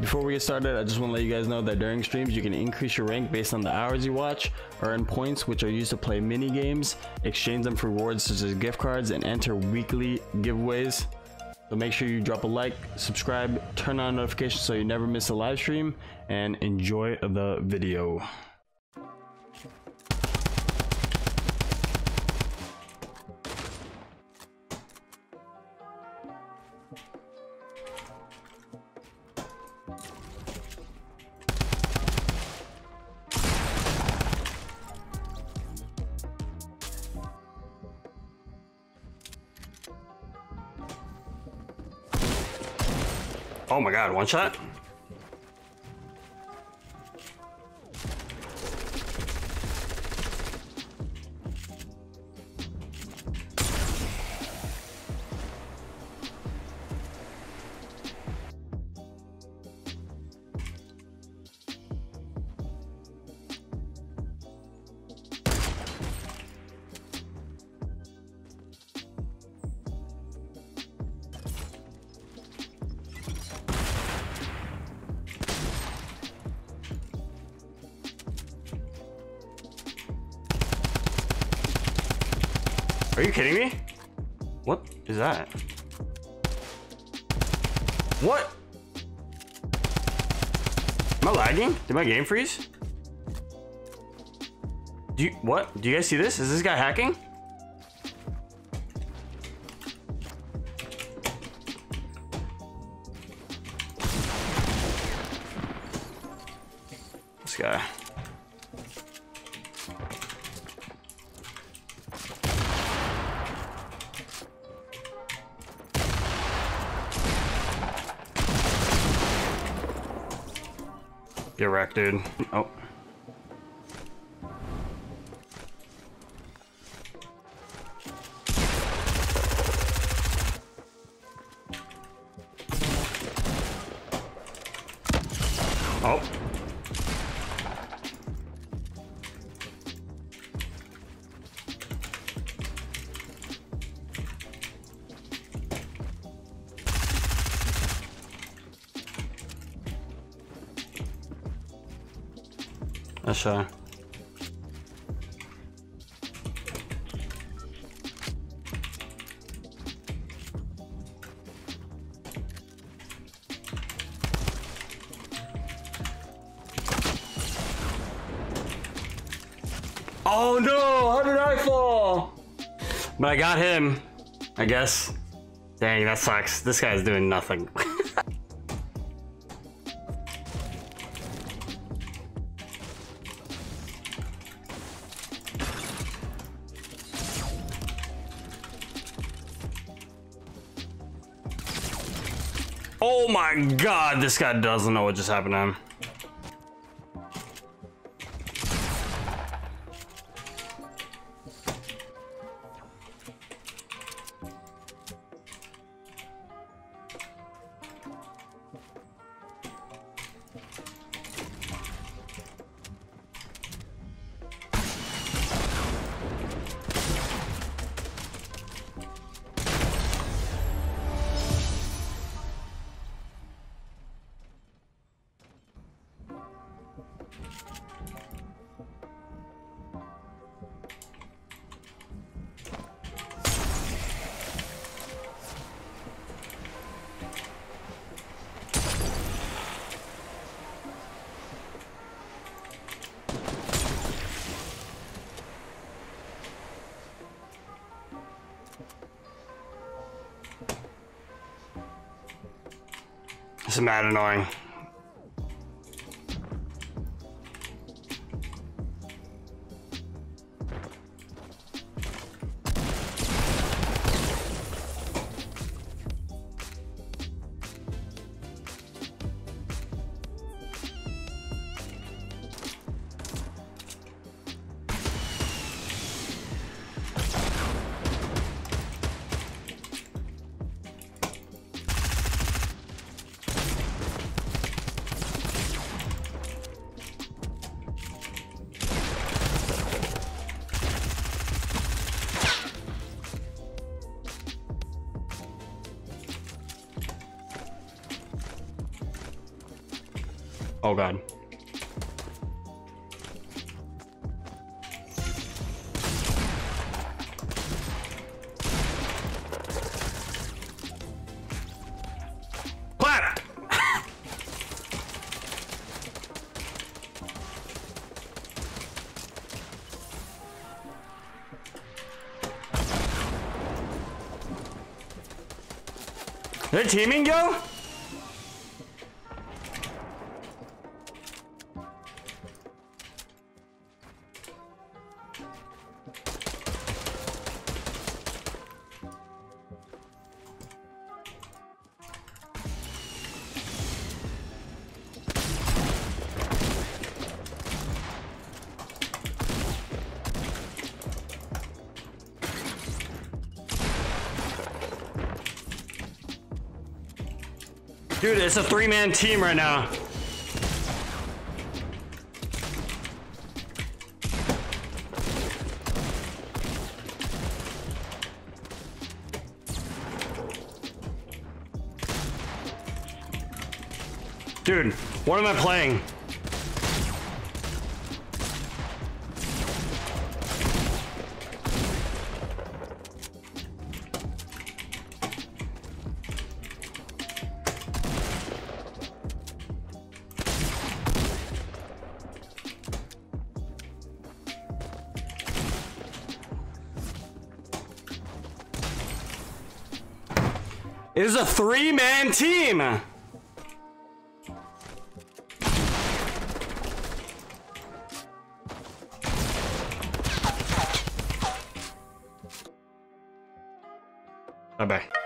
Before we get started, I just want to let you guys know that during streams you can increase your rank based on the hours you watch, earn points which are used to play mini games, exchange them for rewards such as gift cards, and enter weekly giveaways. So make sure you drop a like, subscribe, turn on notifications so you never miss a live stream, and enjoy the video. Oh my god, one shot? Are you kidding me? What is that? What? Am I lagging? Did my game freeze? What? Do you guys see this? Is this guy hacking? This guy. Get wrecked, dude. Oh. Oh. That's Oh no! How did I fall? But I got him, I guess. Dang, that sucks. This guy's doing nothing. Oh my god, this guy doesn't know what just happened to him. It's mad annoying. Oh god. Clap! They're teaming, yo? Dude, it's a three-man team right now. Dude, what am I playing? It is a three-man team. Bye-bye.